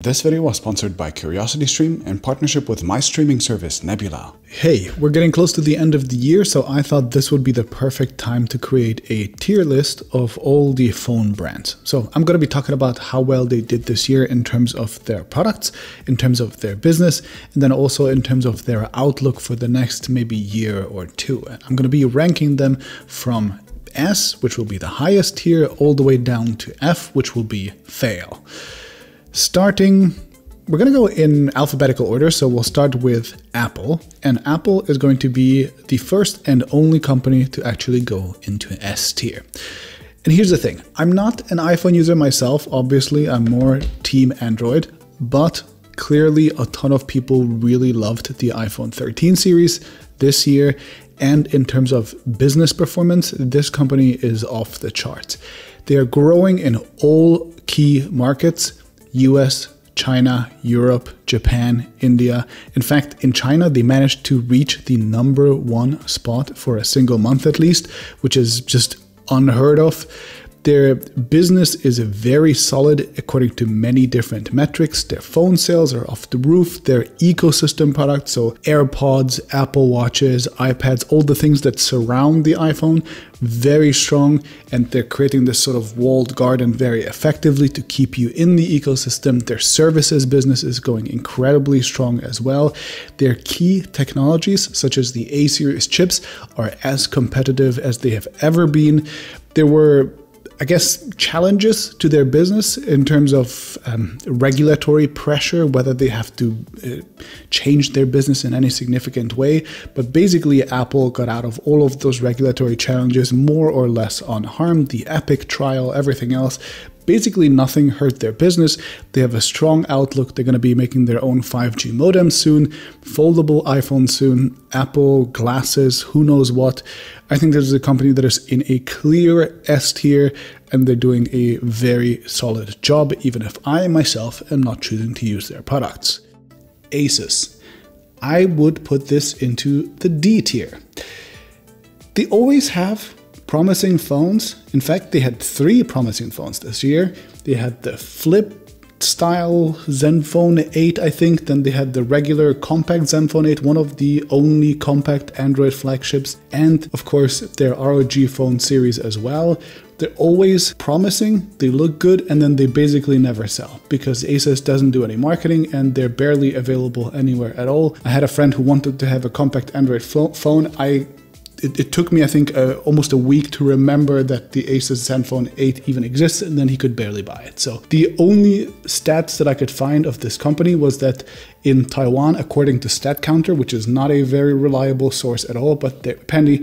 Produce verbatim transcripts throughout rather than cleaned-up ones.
This video was sponsored by CuriosityStream in partnership with my streaming service, Nebula. Hey, we're getting close to the end of the year, so I thought this would be the perfect time to create a tier list of all the phone brands. So I'm going to be talking about how well they did this year in terms of their products, in terms of their business, and then also in terms of their outlook for the next maybe year or two. And I'm going to be ranking them from S, which will be the highest tier, all the way down to F, which will be fail. Starting, we're going to go in alphabetical order, so we'll start with Apple, and Apple is going to be the first and only company to actually go into an S tier. And here's the thing, I'm not an iPhone user myself, obviously, I'm more team Android, but clearly a ton of people really loved the iPhone thirteen series this year, and in terms of business performance, this company is off the charts. They are growing in all key markets, U S, China, Europe, Japan, India. In fact, in China, they managed to reach the number one spot for a single month at least, which is just unheard of. Their business is very solid according to many different metrics. Their phone sales are off the roof. Their ecosystem products, so AirPods, Apple Watches, iPads, all the things that surround the iPhone, very strong. And they're creating this sort of walled garden very effectively to keep you in the ecosystem. Their services business is going incredibly strong as well. Their key technologies, such as the A series chips, are as competitive as they have ever been. There were, I guess, challenges to their business in terms of um, regulatory pressure, whether they have to uh, change their business in any significant way. But basically, Apple got out of all of those regulatory challenges more or less unharmed. The Epic trial, everything else, basically nothing hurt their business. They have a strong outlook. They're going to be making their own five G modem soon, foldable iPhone soon, Apple glasses, who knows what. I think this is a company that is in a clear S tier, and they're doing a very solid job, even if I myself am not choosing to use their products. ASUS. I would put this into the D tier. They always have promising phones. In fact, they had three promising phones this year. They had the flip style Zenfone eight, I think, then they had the regular compact Zenfone eight, one of the only compact Android flagships, and of course their R O G phone series as well. They're always promising, they look good, and then they basically never sell because ASUS doesn't do any marketing and they're barely available anywhere at all. I had a friend who wanted to have a compact Android phone. I It, it took me, I think, uh, almost a week to remember that the ASUS Zenfone eight even exists, and then he could barely buy it. So the only stats that I could find of this company was that in Taiwan, according to StatCounter, which is not a very reliable source at all, but apparently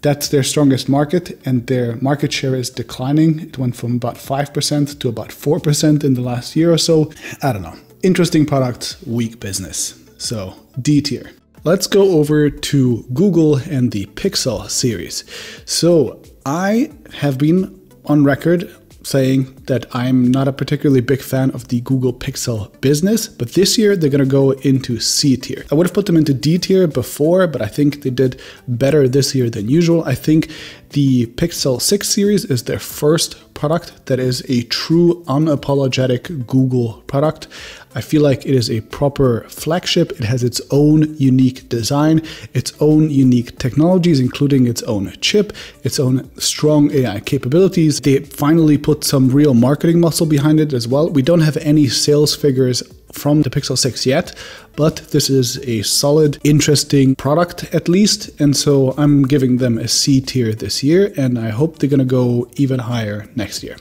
that's their strongest market, and their market share is declining. It went from about five percent to about four percent in the last year or so. I don't know. Interesting product, weak business. So D tier. Let's go over to Google and the Pixel series. So I have been on record saying that I'm not a particularly big fan of the Google Pixel business, but this year they're going to go into C tier. I would have put them into D tier before, but I think they did better this year than usual. I think the Pixel six series is their first product that is a true unapologetic Google product. I feel like it is a proper flagship. It has its own unique design, its own unique technologies, including its own chip, its own strong A I capabilities. They finally put some real marketing muscle behind it as well. We don't have any sales figures from the Pixel six yet, but this is a solid, interesting product at least, and so I'm giving them a C tier this year, and I hope they're gonna go even higher next year.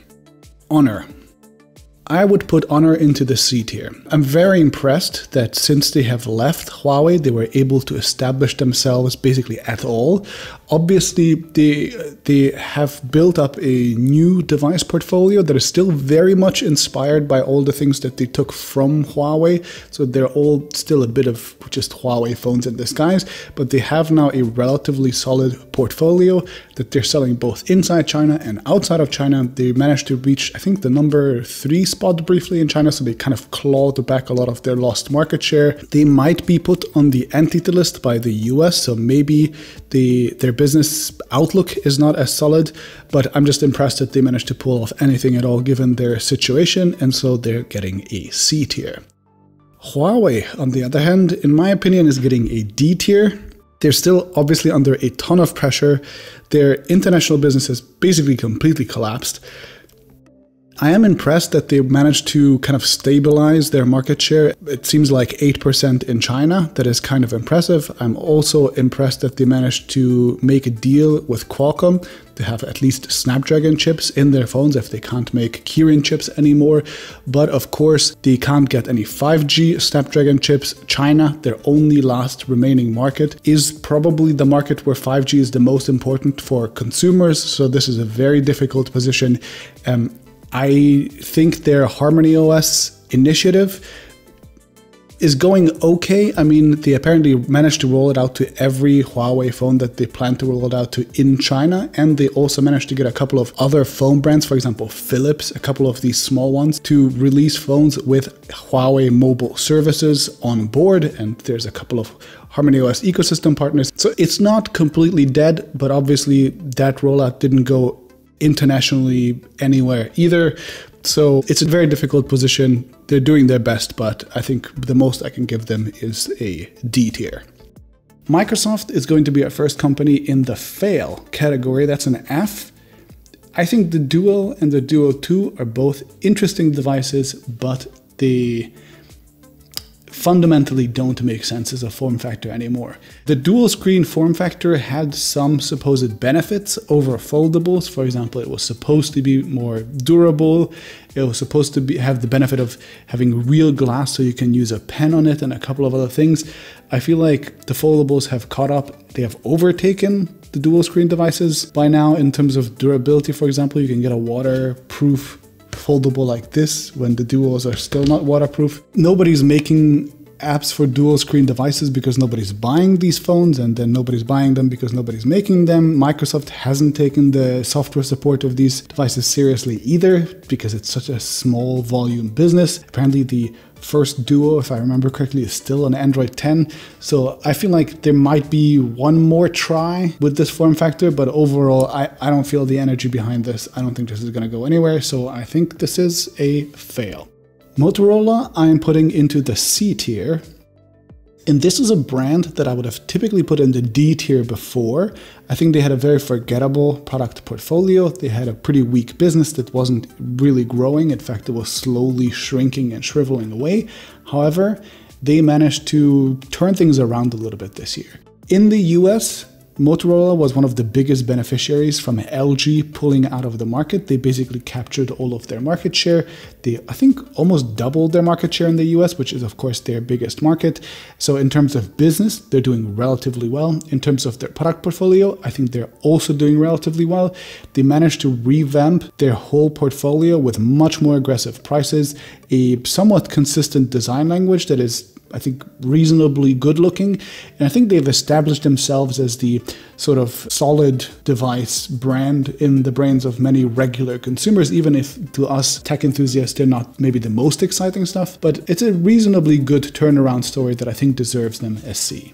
Honor. I would put Honor into the C tier. I'm very impressed that since they have left Huawei, they were able to establish themselves basically at all. Obviously, they, they have built up a new device portfolio that is still very much inspired by all the things that they took from Huawei. So they're all still a bit of just Huawei phones in disguise, but they have now a relatively solid portfolio that they're selling both inside China and outside of China. They managed to reach, I think, the number three spot spot briefly in China, so they kind of clawed back a lot of their lost market share. They might be put on the entity list by the U S, so maybe the their business outlook is not as solid, but I'm just impressed that they managed to pull off anything at all given their situation, and so they're getting a C tier. Huawei, on the other hand, in my opinion, is getting a D tier. They're still obviously under a ton of pressure. Their international business has basically completely collapsed. I am impressed that they managed to kind of stabilize their market share. It seems like eight percent in China. That is kind of impressive. I'm also impressed that they managed to make a deal with Qualcomm to have at least Snapdragon chips in their phones if they can't make Kirin chips anymore. But of course, they can't get any five G Snapdragon chips. China, their only last remaining market, is probably the market where five G is the most important for consumers. So this is a very difficult position. Um, I think their Harmony O S initiative is going okay. I mean, they apparently managed to roll it out to every Huawei phone that they plan to roll it out to in China, and they also managed to get a couple of other phone brands, for example, Philips, a couple of these small ones, to release phones with Huawei mobile services on board, and there's a couple of Harmony O S ecosystem partners. So it's not completely dead, but obviously that rollout didn't go internationally anywhere either. So it's a very difficult position. They're doing their best, but I think the most I can give them is a D tier. Microsoft is going to be our first company in the fail category. That's an F. I think the Duo and the Duo two are both interesting devices, but they fundamentally don't make sense as a form factor anymore. The dual screen form factor had some supposed benefits over foldables. For example, it was supposed to be more durable. It was supposed to be, have the benefit of having real glass so you can use a pen on it and a couple of other things. I feel like the foldables have caught up. They have overtaken the dual screen devices by now in terms of durability. For example, you can get a waterproof foldable like this when the Duos are still not waterproof. Nobody's making apps for dual screen devices because nobody's buying these phones, and then nobody's buying them because nobody's making them. Microsoft hasn't taken the software support of these devices seriously either because it's such a small volume business. Apparently the first Duo, if I remember correctly, is still on Android ten. So I feel like there might be one more try with this form factor, but overall, I, I don't feel the energy behind this. I don't think this is going to go anywhere. So I think this is a fail. Motorola, I am putting into the C tier. And this is a brand that I would have typically put in the D tier before. I think they had a very forgettable product portfolio. They had a pretty weak business that wasn't really growing. In fact, it was slowly shrinking and shriveling away. However, they managed to turn things around a little bit this year. In the U S, Motorola was one of the biggest beneficiaries from L G pulling out of the market. They basically captured all of their market share. They, I think, almost doubled their market share in the U S, which is, of course, their biggest market. So in terms of business, they're doing relatively well. In terms of their product portfolio, I think they're also doing relatively well. They managed to revamp their whole portfolio with much more aggressive prices, a somewhat consistent design language that is, I think, reasonably good looking. And I think they've established themselves as the sort of solid device brand in the brains of many regular consumers, even if to us tech enthusiasts, they're not maybe the most exciting stuff, but it's a reasonably good turnaround story that I think deserves them a C.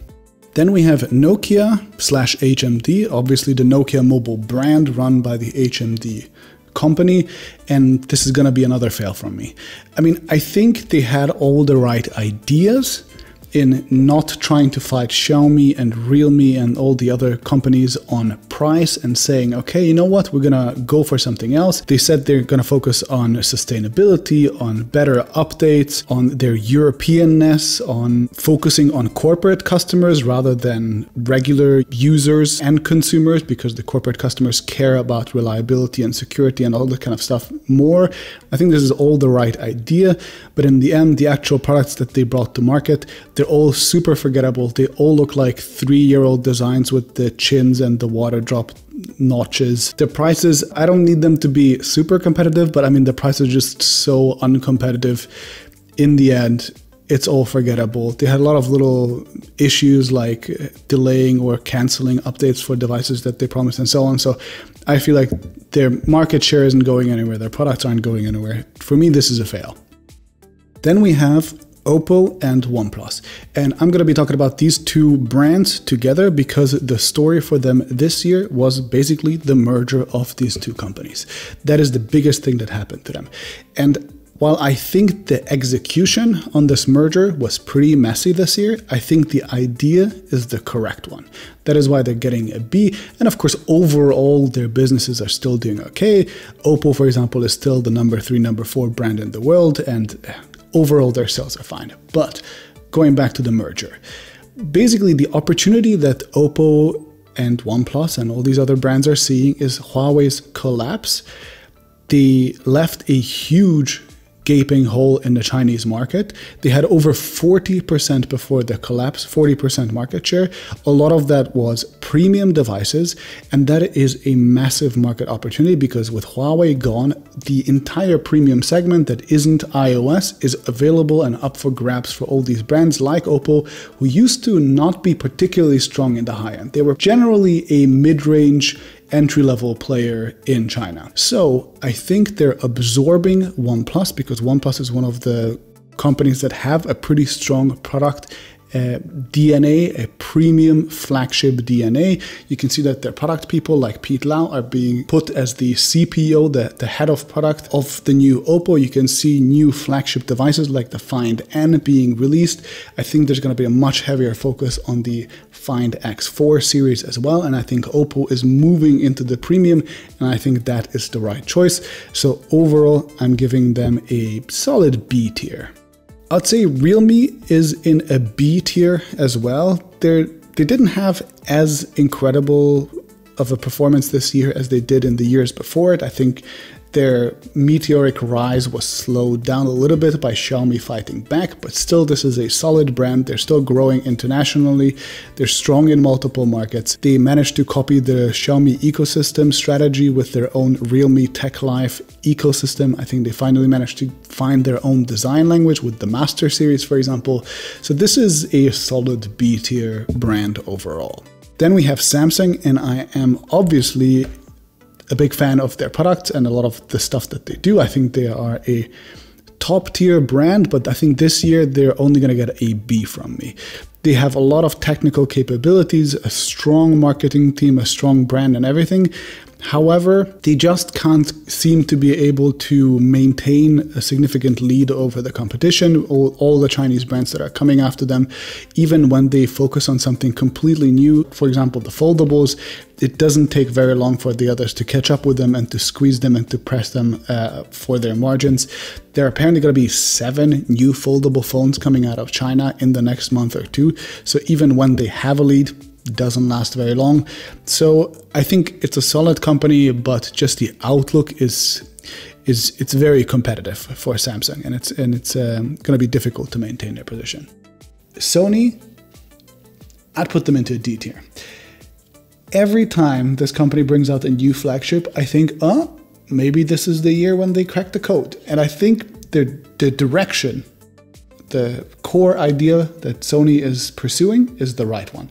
Then we have Nokia slash H M D, obviously the Nokia mobile brand run by the H M D company, and this is going to be another fail from me. I mean, I think they had all the right ideas in not trying to fight Xiaomi and Realme and all the other companies on price and saying, okay, you know what, we're gonna go for something else. They said they're gonna focus on sustainability, on better updates, on their European-ness, on focusing on corporate customers rather than regular users and consumers, because the corporate customers care about reliability and security and all that kind of stuff more. I think this is all the right idea, but in the end, the actual products that they brought to market, they're all super forgettable. They all look like three-year-old designs with the chins and the water drop notches. The prices, I don't need them to be super competitive, but I mean, the price is just so uncompetitive. In the end, it's all forgettable. They had a lot of little issues like delaying or canceling updates for devices that they promised and so on. So I feel like their market share isn't going anywhere. Their products aren't going anywhere. For me, this is a fail. Then we have OPPO and OnePlus. And I'm going to be talking about these two brands together because the story for them this year was basically the merger of these two companies. That is the biggest thing that happened to them. And while I think the execution on this merger was pretty messy this year, I think the idea is the correct one. That is why they're getting a B. And of course, overall, their businesses are still doing okay. OPPO, for example, is still the number three, number four brand in the world. And overall, their sales are fine. But going back to the merger, basically the opportunity that OPPO and OnePlus and all these other brands are seeing is Huawei's collapse. They left a huge gaping hole in the Chinese market. They had over forty percent before the collapse, forty percent market share. A lot of that was premium devices, and that is a massive market opportunity because with Huawei gone, the entire premium segment that isn't iOS is available and up for grabs for all these brands like OPPO, who used to not be particularly strong in the high end. They were generally a mid-range entry-level player in China. So I think they're absorbing OnePlus because OnePlus is one of the companies that have a pretty strong product uh, D N A, a premium flagship D N A. You can see that their product people like Pete Lau are being put as the C P O, the, the head of product of the new OPPO. You can see new flagship devices like the Find N being released. I think there's going to be a much heavier focus on the Find X four series as well, and I think OPPO is moving into the premium, and I think that is the right choice. So overall, I'm giving them a solid B tier. I'd say Realme is in a B tier as well. They're, they didn't have as incredible of a performance this year as they did in the years before it. I think their meteoric rise was slowed down a little bit by Xiaomi fighting back, but still this is a solid brand. They're still growing internationally. They're strong in multiple markets. They managed to copy the Xiaomi ecosystem strategy with their own Realme Tech Life ecosystem. I think they finally managed to find their own design language with the Master series, for example. So this is a solid B tier brand overall. Then we have Samsung, and I am obviously a big fan of their products and a lot of the stuff that they do. I think they are a top tier brand, but I think this year they're only going to get a B from me. They have a lot of technical capabilities, a strong marketing team, a strong brand and everything. However, they just can't seem to be able to maintain a significant lead over the competition, all, all the Chinese brands that are coming after them. Even when they focus on something completely new, for example, the foldables, it doesn't take very long for the others to catch up with them and to squeeze them and to press them uh, for their margins. There are apparently going to be seven new foldable phones coming out of China in the next month or two. So even when they have a lead, doesn't last very long. So I think it's a solid company, but just the outlook is is it's very competitive for Samsung, and it's and it's um, going to be difficult to maintain their position. Sony, I'd put them into a D tier. Every time this company brings out a new flagship, I think, oh, maybe this is the year when they crack the code. And I think the the direction, the core idea that Sony is pursuing is the right one.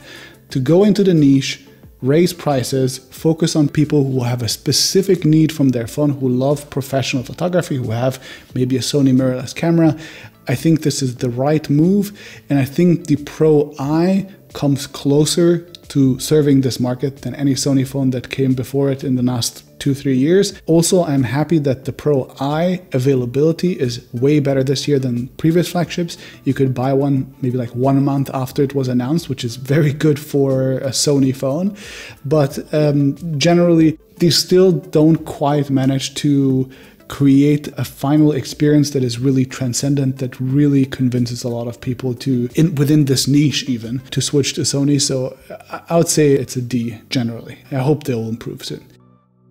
To go into the niche, raise prices, focus on people who have a specific need from their phone, who love professional photography, who have maybe a Sony mirrorless camera. I think this is the right move. And I think the Pro-I comes closer to serving this market than any Sony phone that came before it in the last two, three years. Also, I'm happy that the Pro-I availability is way better this year than previous flagships. You could buy one maybe like one month after it was announced, which is very good for a Sony phone. But um, generally, they still don't quite manage to create a final experience that is really transcendent, that really convinces a lot of people to, in, within this niche even, to switch to Sony. So I would say it's a D generally. I hope they will improve soon.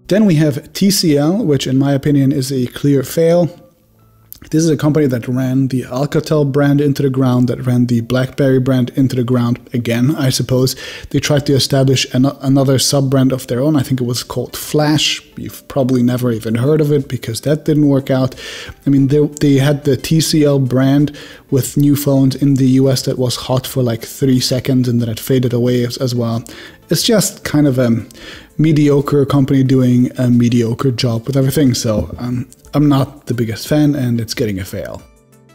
Then we have T C L, which in my opinion is a clear fail. This is a company that ran the Alcatel brand into the ground, that ran the BlackBerry brand into the ground again, I suppose. They tried to establish an another sub-brand of their own. I think it was called Flash. You've probably never even heard of it because that didn't work out. I mean, they, they had the T C L brand with new phones in the U S that was hot for like three seconds and then it faded away as, as well. It's just kind of a mediocre company doing a mediocre job with everything. So um, I'm not the biggest fan and it's getting a fail.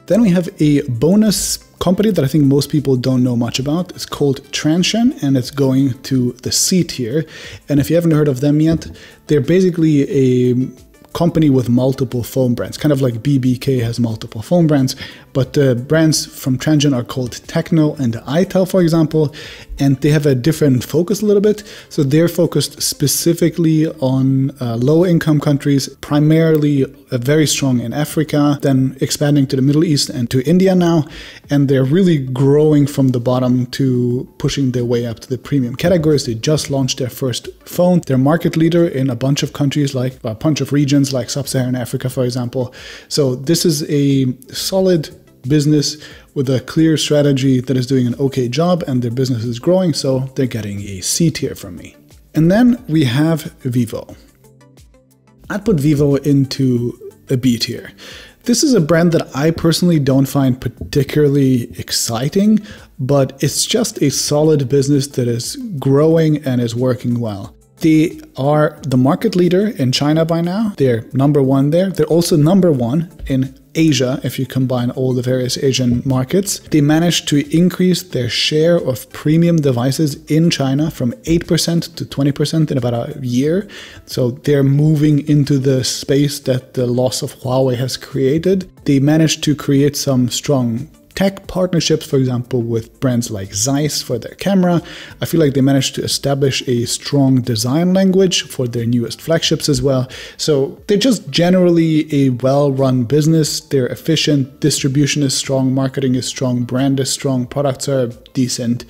Then we have a bonus company that I think most people don't know much about. It's called Transsion and it's going to the C tier. And if you haven't heard of them yet, they're basically a company with multiple phone brands, kind of like B B K has multiple phone brands, but the brands from Transsion are called Techno and itel, for example, and they have a different focus a little bit. So they're focused specifically on uh, low-income countries, primarily uh, very strong in Africa, then expanding to the Middle East and to India now, and they're really growing from the bottom to pushing their way up to the premium categories. They just launched their first phone. They're market leader in a bunch of countries, like a bunch of regions, like Sub-Saharan Africa, for example. So this is a solid business with a clear strategy that is doing an okay job, and their business is growing, so they're getting a C tier from me. And then we have Vivo. I'd put Vivo into a B tier. This is a brand that I personally don't find particularly exciting, but it's just a solid business that is growing and is working well. They are the market leader in China by now. They're number one there. They're also number one in Asia, if you combine all the various Asian markets. They managed to increase their share of premium devices in China from eight percent to twenty percent in about a year. So they're moving into the space that the loss of Huawei has created. They managed to create some strong tech partnerships, for example, with brands like Zeiss for their camera. I feel like they managed to establish a strong design language for their newest flagships as well. So they're just generally a well-run business. They're efficient, distribution is strong, marketing is strong, brand is strong, products are decent.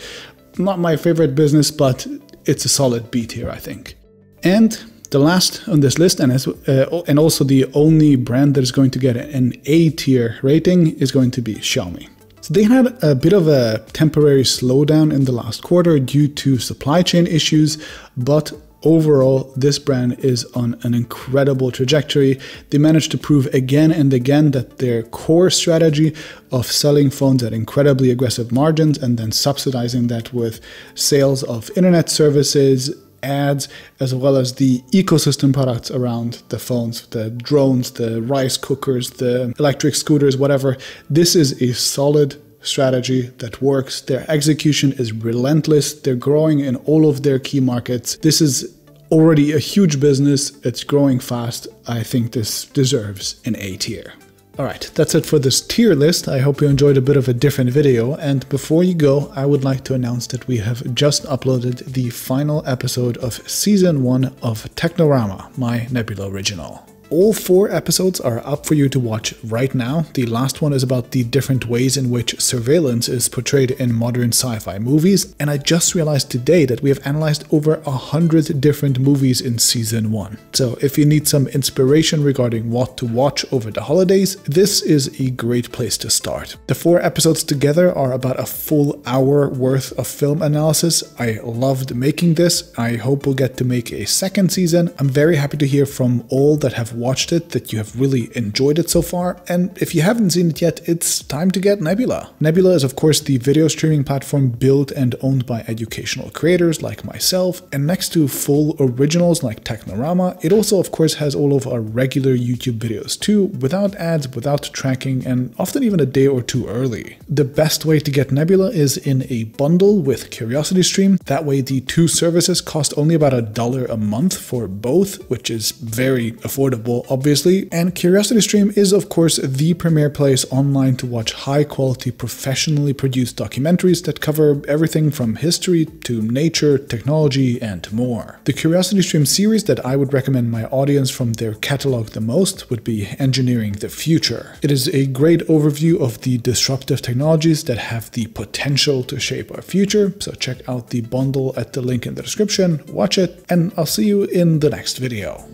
Not my favorite business, but it's a solid B tier, I think. And the last on this list, and, as, uh, and also the only brand that is going to get an A tier rating, is going to be Xiaomi. So they had a bit of a temporary slowdown in the last quarter due to supply chain issues, but overall, this brand is on an incredible trajectory. They managed to prove again and again that their core strategy of selling phones at incredibly aggressive margins and then subsidizing that with sales of internet services, ads, as well as the ecosystem products around the phones, the drones, the rice cookers, the electric scooters, whatever. This is a solid strategy that works. Their execution is relentless. They're growing in all of their key markets. This is already a huge business. It's growing fast. I think this deserves an A tier. All right, that's it for this tier list. I hope you enjoyed a bit of a different video. And before you go, I would like to announce that we have just uploaded the final episode of season one of Technorama, my Nebula original. All four episodes are up for you to watch right now. The last one is about the different ways in which surveillance is portrayed in modern sci-fi movies, and I just realized today that we have analyzed over a hundred different movies in season one. So if you need some inspiration regarding what to watch over the holidays, this is a great place to start. The four episodes together are about a full hour worth of film analysis. I loved making this. I hope we'll get to make a second season. I'm very happy to hear from all that have watched it, that you have really enjoyed it so far, and if you haven't seen it yet, it's time to get Nebula. Nebula is of course the video streaming platform built and owned by educational creators like myself, and next to full originals like Technorama, it also of course has all of our regular YouTube videos too, without ads, without tracking, and often even a day or two early. The best way to get Nebula is in a bundle with CuriosityStream. That way the two services cost only about a dollar a month for both, which is very affordable, obviously, and CuriosityStream is of course the premier place online to watch high-quality, professionally produced documentaries that cover everything from history to nature, technology, and more. The CuriosityStream series that I would recommend my audience from their catalog the most would be Engineering the Future. It is a great overview of the disruptive technologies that have the potential to shape our future, so check out the bundle at the link in the description, watch it, and I'll see you in the next video.